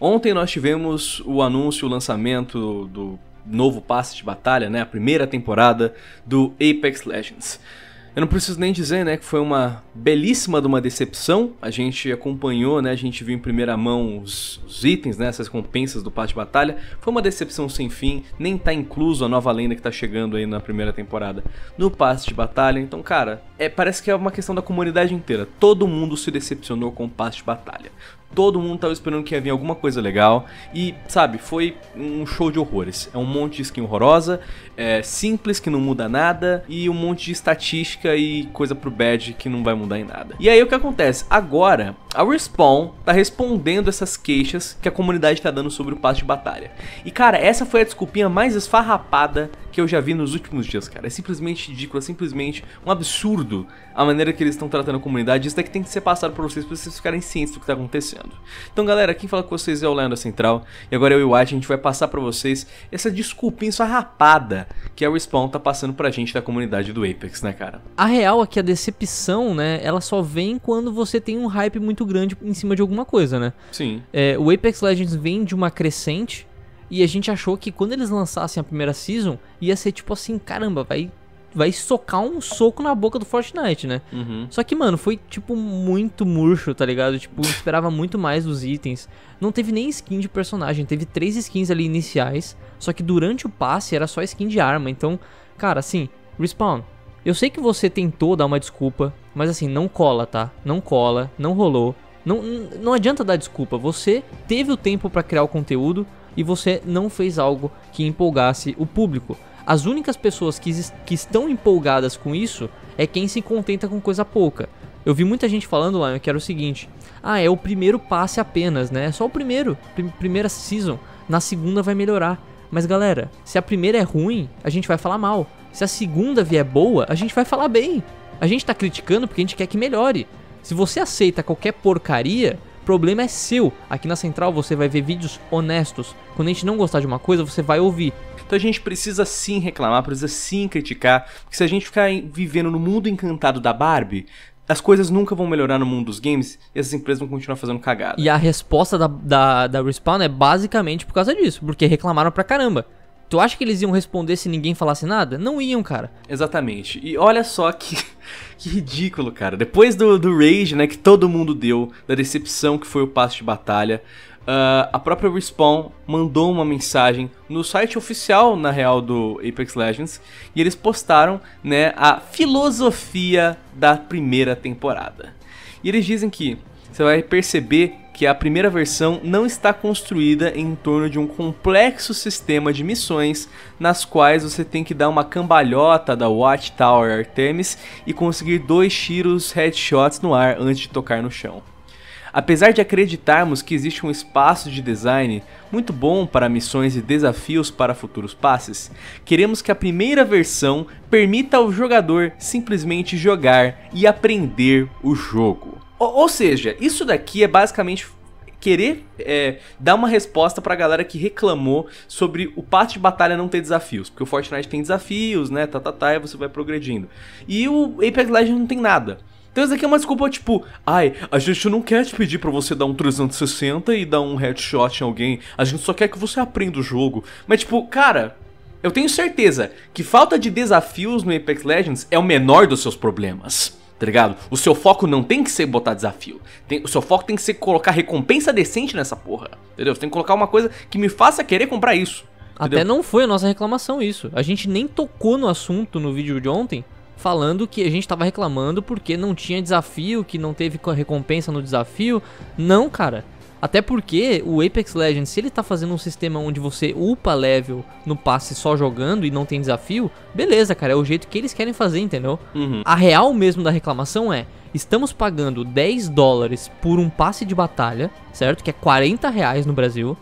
Ontem nós tivemos o anúncio, o lançamento do novo passe de batalha, né, a primeira temporada do Apex Legends. Eu não preciso nem dizer, né, que foi uma belíssima de uma decepção. A gente acompanhou, né, a gente viu em primeira mão os itens, né, essas recompensas do passe de batalha. Foi uma decepção sem fim, nem tá incluso a nova lenda que tá chegando aí na primeira temporada no passe de batalha. Então, cara, parece que é uma questão da comunidade inteira. Todo mundo se decepcionou com o passe de batalha. Todo mundo tava esperando que ia vir alguma coisa legal e, sabe, foi um show de horrores. É um monte de skin horrorosa, é simples, que não muda nada, e um monte de estatística e coisa pro badge que não vai mudar em nada. E aí o que acontece? Agora, a Respawn tá respondendo essas queixas que a comunidade tá dando sobre o passe de batalha. E, cara, essa foi a desculpinha mais esfarrapada que eu já vi nos últimos dias, cara. É simplesmente ridículo, é simplesmente um absurdo a maneira que eles estão tratando a comunidade. Isso daqui tem que ser passado pra vocês ficarem cientes do que tá acontecendo. Então, galera, quem fala com vocês é o Leandro Central, e agora eu e o White, a gente vai passar pra vocês essa desculpinha esfarrapada que a Respawn tá passando pra gente da comunidade do Apex, né, cara? A real é que a decepção, né, ela só vem quando você tem um hype muito grande em cima de alguma coisa, né? Sim. O Apex Legends vem de uma crescente, e a gente achou que quando eles lançassem a primeira season, ia ser tipo assim, caramba, vai socar um soco na boca do Fortnite, né? Uhum. Só que, mano, foi, tipo, muito murcho, tá ligado? Tipo, esperava muito mais dos itens. Não teve nem skin de personagem, teve 3 skins ali iniciais, só que durante o passe era só skin de arma. Então, cara, assim, Respawn, eu sei que você tentou dar uma desculpa, mas assim, não cola, tá? Não cola, não rolou. Não adianta dar desculpa, você teve o tempo pra criar o conteúdo e você não fez algo que empolgasse o público. As únicas pessoas que estão empolgadas com isso é quem se contenta com coisa pouca. Eu vi muita gente falando lá, que era o seguinte: ah, é o primeiro passe apenas, né? É só o primeiro, primeira season, na segunda vai melhorar. Mas galera, se a primeira é ruim, a gente vai falar mal. Se a segunda vier boa, a gente vai falar bem. A gente tá criticando porque a gente quer que melhore. Se você aceita qualquer porcaria, o problema é seu. Aqui na Central você vai ver vídeos honestos. Quando a gente não gostar de uma coisa, você vai ouvir. Então a gente precisa sim reclamar, precisa sim criticar, porque se a gente ficar vivendo no mundo encantado da Barbie, as coisas nunca vão melhorar no mundo dos games e essas empresas vão continuar fazendo cagada. E a resposta da Respawn é basicamente por causa disso, porque reclamaram pra caramba. Tu acha que eles iam responder se ninguém falasse nada? Não iam, cara. Exatamente. E olha só que ridículo, cara. Depois do rage, né, que todo mundo deu, da decepção que foi o passe de batalha, a própria Respawn mandou uma mensagem no site oficial, na real, do Apex Legends, e eles postaram, né, a filosofia da primeira temporada. E eles dizem que você vai perceber que a primeira versão não está construída em torno de um complexo sistema de missões nas quais você tem que dar uma cambalhota da Watchtower Artemis e conseguir 2 tiros headshots no ar antes de tocar no chão. Apesar de acreditarmos que existe um espaço de design muito bom para missões e desafios para futuros passes, queremos que a primeira versão permita ao jogador simplesmente jogar e aprender o jogo. Ou seja, isso daqui é basicamente querer dar uma resposta pra galera que reclamou sobre o passe de batalha não ter desafios, porque o Fortnite tem desafios, né, e você vai progredindo. E o Apex Legends não tem nada. Então isso daqui é uma desculpa tipo, ai, a gente não quer te pedir pra você dar um 360 e dar um headshot em alguém, a gente só quer que você aprenda o jogo. Mas tipo, cara, eu tenho certeza que falta de desafios no Apex Legends é o menor dos seus problemas, tá ligado? O seu foco não tem que ser botar desafio, o seu foco tem que ser colocar recompensa decente nessa porra, entendeu? Você tem que colocar uma coisa que me faça querer comprar isso. Entendeu? Até não foi a nossa reclamação isso, a gente nem tocou no assunto no vídeo de ontem, falando que a gente tava reclamando porque não tinha desafio, que não teve recompensa no desafio. Não, cara. Até porque o Apex Legends, se ele tá fazendo um sistema onde você upa level no passe só jogando e não tem desafio, beleza, cara, é o jeito que eles querem fazer, entendeu? Uhum. A real mesmo da reclamação é, estamos pagando 10 dólares por um passe de batalha, certo? Que é 40 reais no Brasil.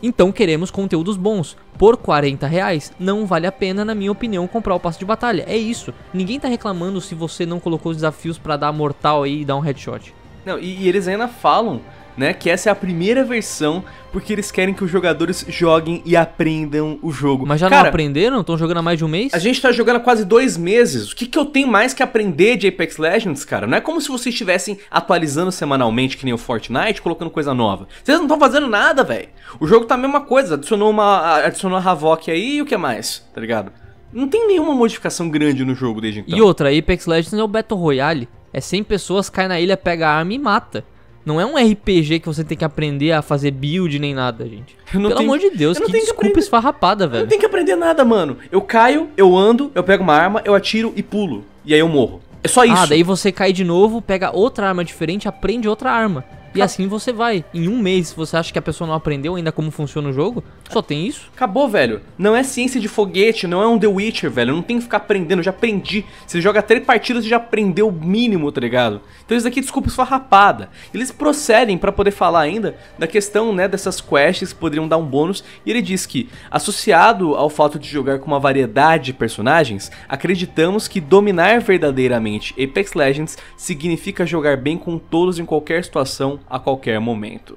Então queremos conteúdos bons. Por 40 reais, não vale a pena, na minha opinião, comprar o passe de batalha. É isso. Ninguém tá reclamando se você não colocou os desafios pra dar mortal aí e dar um headshot. Não, e eles ainda falam né? Que essa é a primeira versão, porque eles querem que os jogadores joguem e aprendam o jogo. Mas já não aprenderam? Estão jogando há mais de um mês? A gente tá jogando há quase 2 meses. O que que eu tenho mais que aprender de Apex Legends, cara? Não é como se vocês estivessem atualizando semanalmente, que nem o Fortnite, colocando coisa nova. Vocês não estão fazendo nada, velho. O jogo tá a mesma coisa. Adicionou a Havoc aí e o que mais, tá ligado? Não tem nenhuma modificação grande no jogo desde então. E outra, Apex Legends é o Battle Royale. É 100 pessoas, cai na ilha, pega a arma e mata. Não é um RPG que você tem que aprender a fazer build nem nada, gente. Pelo amor de Deus, que desculpa esfarrapada, velho. Eu não tenho que aprender nada, mano. Eu caio, eu ando, eu pego uma arma, eu atiro e pulo. E aí eu morro. É só isso. Ah, daí você cai de novo, pega outra arma diferente, aprende outra arma. E assim você vai. Em um mês, se você acha que a pessoa não aprendeu ainda como funciona o jogo, só tem isso. Acabou, velho. Não é ciência de foguete, não é um The Witcher, velho. Não tem que ficar aprendendo, eu já aprendi. Você joga 3 partidas e já aprendeu o mínimo, tá ligado? Então isso daqui, desculpa, esfarrapada. Eles procedem pra poder falar ainda da questão, né, dessas quests que poderiam dar um bônus. E ele diz que, associado ao fato de jogar com uma variedade de personagens, acreditamos que dominar verdadeiramente Apex Legends significa jogar bem com todos em qualquer situação, a qualquer momento.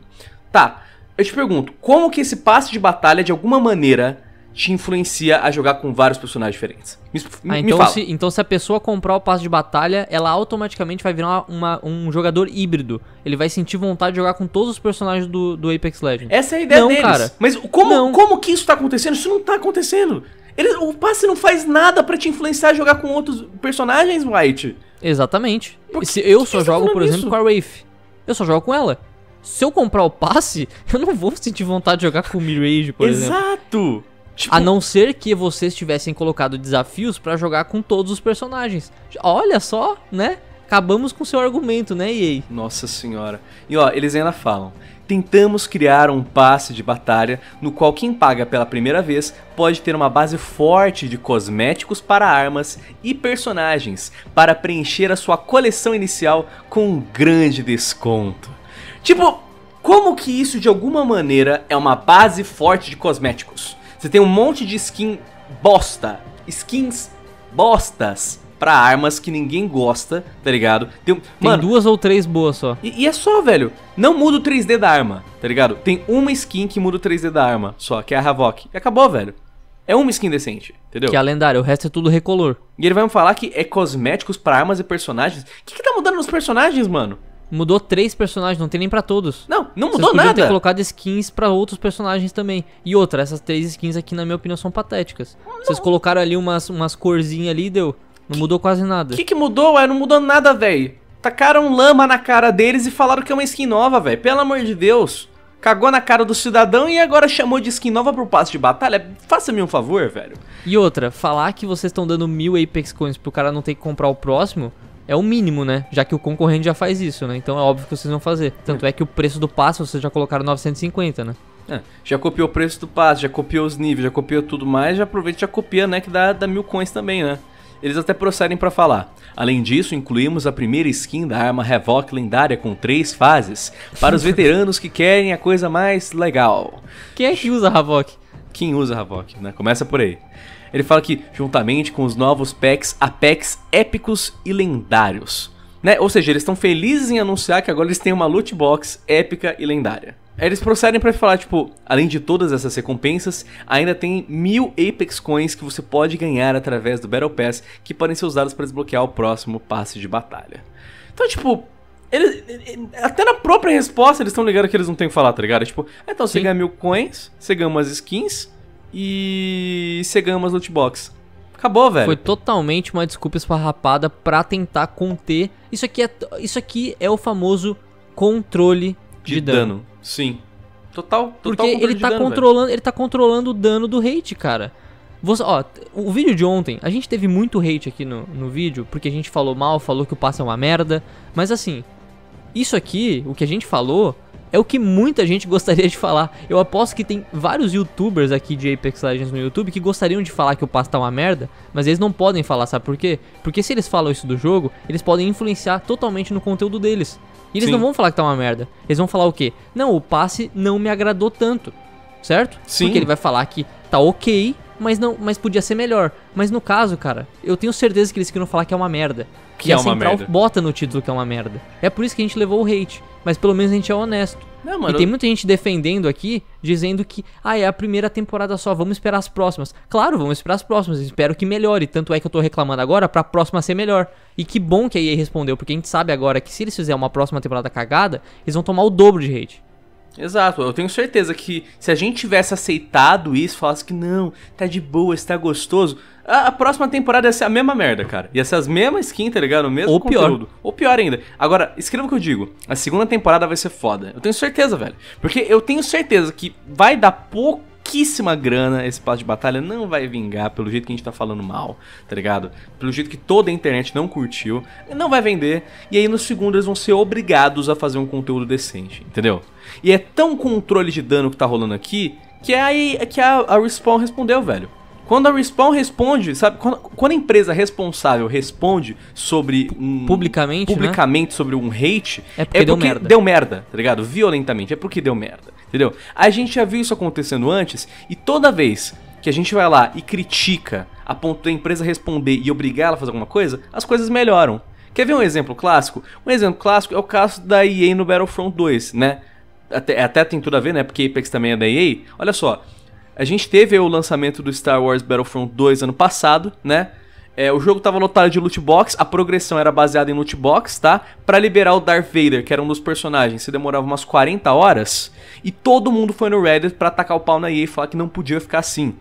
Tá, eu te pergunto, como que esse passe de batalha de alguma maneira te influencia a jogar com vários personagens diferentes? Me fala. Então se a pessoa comprar o passe de batalha, ela automaticamente vai virar um jogador híbrido. Ele vai sentir vontade de jogar com todos os personagens do Apex Legends. Essa é a ideia deles. Cara, mas como que isso tá acontecendo? Isso não tá acontecendo. O passe não faz nada pra te influenciar a jogar com outros personagens, White. Exatamente. Se eu só jogo, por exemplo, com a Wraith. Eu só jogo com ela. Se eu comprar o passe, eu não vou sentir vontade de jogar com o Mirage, por exemplo. Exato! Tipo... A não ser que vocês tivessem colocado desafios pra jogar com todos os personagens. Olha só, né? Acabamos com o seu argumento, né, EA? Nossa senhora. E ó, eles ainda falam. Tentamos criar um passe de batalha no qual quem paga pela primeira vez pode ter uma base forte de cosméticos para armas e personagens para preencher a sua coleção inicial com um grande desconto. Tipo, como que isso de alguma maneira é uma base forte de cosméticos? Você tem um monte de skins bostas pra armas que ninguém gosta, tá ligado? Mano, 2 ou 3 boas só. E é só, velho. Não muda o 3D da arma, tá ligado? Tem uma skin que muda o 3D da arma só, que é a Havoc. E acabou, velho. É uma skin decente, entendeu? Que é a lendária, o resto é tudo recolor. E ele vai me falar que é cosméticos pra armas e personagens. O que tá mudando nos personagens, mano? Mudou 3 personagens, não tem nem pra todos. Não mudou nada. Vocês podiam ter colocado skins pra outros personagens também. E outra, essas 3 skins aqui, na minha opinião, são patéticas. Não. Vocês colocaram ali umas corzinhas ali e deu... Não mudou quase nada. O que mudou? Ué, não mudou nada, velho. Tacaram lama na cara deles e falaram que é uma skin nova, velho. Pelo amor de Deus. Cagou na cara do cidadão e agora chamou de skin nova pro passe de batalha. Faça-me um favor, velho. E outra, falar que vocês estão dando 1000 Apex Coins pro cara não ter que comprar o próximo é o mínimo, né? Já que o concorrente já faz isso, né? Então é óbvio que vocês vão fazer. Tanto é que o preço do passe vocês já colocaram 950, né? É, já copiou o preço do passe, já copiou os níveis, já copiou tudo mais. Já aproveita e já copia, né? Que dá 1000 coins também, né? Eles até procedem pra falar. Além disso, incluímos a primeira skin da arma Havoc lendária com 3 fases para os veteranos que querem a coisa mais legal. Quem é que usa Havoc? Quem usa Havoc, né? Começa por aí. Ele fala que juntamente com os novos packs Apex épicos e lendários, né? Ou seja, eles estão felizes em anunciar que agora eles têm uma loot box épica e lendária. Eles procedem pra falar, tipo, além de todas essas recompensas, ainda tem 1000 Apex Coins que você pode ganhar através do Battle Pass, que podem ser usados para desbloquear o próximo passe de batalha. Então, tipo, até na própria resposta eles estão ligados que eles não têm o que falar, tá ligado? Tipo, então, você ganha 1000 coins, você ganha umas skins e você ganha umas loot box. Acabou, velho. Foi totalmente uma desculpa esfarrapada pra tentar conter. Isso aqui é o famoso controle de dano. Sim. Total porque ele tá controlando o dano do hate, cara. Ó, o vídeo de ontem, a gente teve muito hate aqui no vídeo, porque a gente falou mal, falou que o passe é uma merda. Mas assim, isso aqui, o que a gente falou, é o que muita gente gostaria de falar. Eu aposto que tem vários youtubers aqui de Apex Legends no YouTube que gostariam de falar que o passe tá uma merda, mas eles não podem falar, sabe por quê? Porque se eles falam isso do jogo, eles podem influenciar totalmente no conteúdo deles. E eles não vão falar que tá uma merda. Eles vão falar o quê? Não, o passe não me agradou tanto, certo? Sim. Porque ele vai falar que tá ok, mas podia ser melhor. Mas no caso, cara, eu tenho certeza que eles queriam falar que é uma merda. Que é uma merda. E a Central bota no título que é uma merda. É por isso que a gente levou o hate. Mas pelo menos a gente é honesto. Não, mano, e tem muita gente defendendo aqui, dizendo que, ah, é a primeira temporada só, vamos esperar as próximas. Claro, vamos esperar as próximas, espero que melhore. Tanto é que eu tô reclamando agora pra próxima ser melhor. E que bom que a EA respondeu, porque a gente sabe agora que se eles fizerem uma próxima temporada cagada, eles vão tomar o dobro de hate. Exato, eu tenho certeza que se a gente tivesse aceitado isso, falasse que não, tá de boa, está gostoso, a próxima temporada ia ser a mesma merda, cara. Ia ser as mesmas skins, tá ligado? O mesmo ou conteúdo. Pior. Ou pior ainda. Agora, escreva o que eu digo. A segunda temporada vai ser foda. Eu tenho certeza, velho. Porque eu tenho certeza que vai dar pouquíssima grana esse passo de batalha. Não vai vingar pelo jeito que a gente tá falando mal, tá ligado? Pelo jeito que toda a internet não curtiu. Não vai vender. E aí no segundo eles vão ser obrigados a fazer um conteúdo decente, entendeu? E é tão controle de dano que tá rolando aqui que é aí que a Respawn respondeu, velho. Quando a Respawn responde, sabe? Quando a empresa responsável responde sobre um... Publicamente, né? Sobre um hate... É porque deu merda. Deu merda, tá ligado? Violentamente. É porque deu merda, entendeu? A gente já viu isso acontecendo antes e toda vez que a gente vai lá e critica a ponto da empresa responder e obrigar ela a fazer alguma coisa, as coisas melhoram. Quer ver um exemplo clássico? Um exemplo clássico é o caso da EA no Battlefront 2, né? Até tem tudo a ver, né? Porque Apex também é da EA. Olha só, a gente teve o lançamento do Star Wars Battlefront 2 ano passado, né? O jogo tava lotado de loot box, a progressão era baseada em loot box, tá? Pra liberar o Darth Vader, que era um dos personagens, se demorava umas 40 horas. E todo mundo foi no Reddit pra atacar o pau na EA e falar que não podia ficar assim.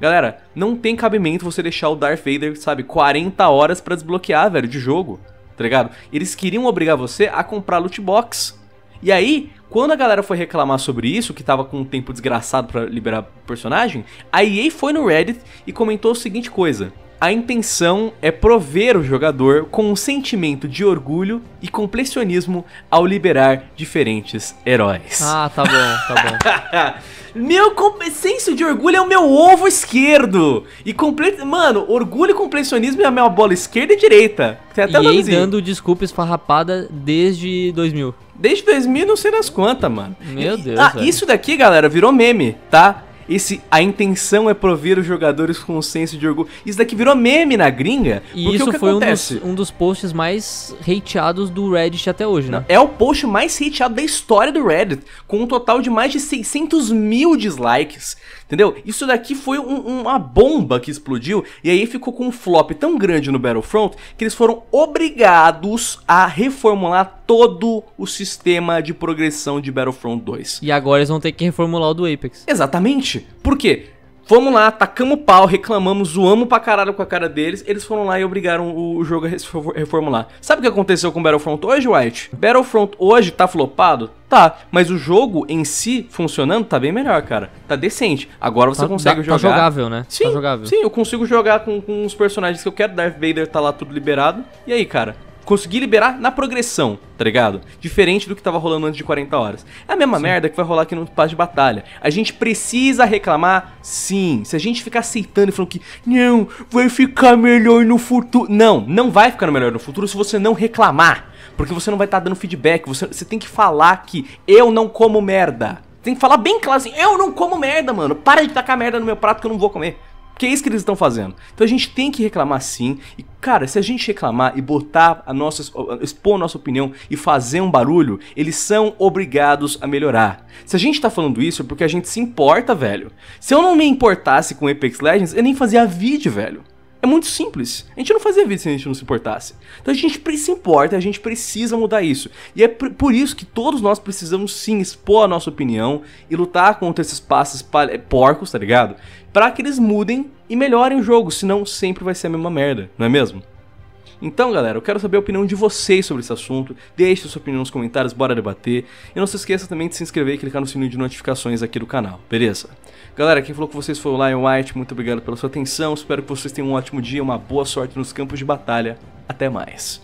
Galera, não tem cabimento você deixar o Darth Vader, sabe, 40 horas pra desbloquear, velho, de jogo, tá ligado? Eles queriam obrigar você a comprar loot box. E aí, quando a galera foi reclamar sobre isso, que tava com um tempo desgraçado pra liberar personagem, a EA foi no Reddit e comentou a seguinte coisa: a intenção é prover o jogador com um sentimento de orgulho e completionismo ao liberar diferentes heróis. Ah, tá bom, tá bom. Meu senso de orgulho é o meu ovo esquerdo. E mano, orgulho e completionismo é a minha bola esquerda e direita. Tem até e dando desculpa esfarrapada desde 2000. Desde 2000 não sei nas quantas, mano. Meu Deus. Ah, velho, isso daqui, galera, virou meme, tá? A intenção é prover os jogadores com um senso de orgulho. Isso daqui virou meme na gringa. E isso foi um dos posts mais hateados do Reddit até hoje, né? É o post mais hateado da história do Reddit, com um total de mais de 600 mil dislikes, entendeu? Isso daqui foi uma bomba que explodiu. E aí ficou com um flop tão grande no Battlefront que eles foram obrigados a reformular todo o sistema de progressão de Battlefront 2. E agora eles vão ter que reformular o do Apex. Exatamente. Por quê? Fomos lá, atacamos o pau, reclamamos, zoamos pra caralho com a cara deles. Eles foram lá e obrigaram o jogo a reformular. Sabe o que aconteceu com Battlefront hoje, White? Battlefront hoje tá flopado? Tá, mas o jogo em si funcionando tá bem melhor, cara. Tá decente. Agora você consegue jogar. Tá jogável, né? Sim, tá jogável. Sim, eu consigo jogar com os personagens que eu quero. Darth Vader tá lá tudo liberado. E aí, cara? Consegui liberar na progressão, tá ligado? Diferente do que tava rolando antes de 40 horas. É a mesma merda que vai rolar aqui no passe de batalha. A gente precisa reclamar, sim. Se a gente ficar aceitando e falando que não, vai ficar melhor no futuro. Não, não vai ficar melhor no futuro se você não reclamar. Porque você não vai estar dando feedback. Você tem que falar que eu não como merda. Tem que falar bem claro assim, eu não como merda, mano. Para de tacar merda no meu prato que eu não vou comer. Que é isso que eles estão fazendo. Então a gente tem que reclamar sim. E, cara, se a gente reclamar e botar expor a nossa opinião e fazer um barulho, eles são obrigados a melhorar. Se a gente tá falando isso é porque a gente se importa, velho. Se eu não me importasse com Apex Legends, eu nem fazia vídeo, velho. É muito simples. A gente não fazia vídeo se a gente não se importasse. Então a gente se importa, a gente precisa mudar isso. E é por isso que todos nós precisamos sim expor a nossa opinião e lutar contra esses passos porcos, tá ligado? Pra que eles mudem e melhorem o jogo, senão sempre vai ser a mesma merda, não é mesmo? Então, galera, eu quero saber a opinião de vocês sobre esse assunto. Deixe sua opinião nos comentários, bora debater. E não se esqueça também de se inscrever e clicar no sininho de notificações aqui do canal, beleza? Galera, quem falou com vocês foi o Ryan White, muito obrigado pela sua atenção. Espero que vocês tenham um ótimo dia, uma boa sorte nos campos de batalha. Até mais.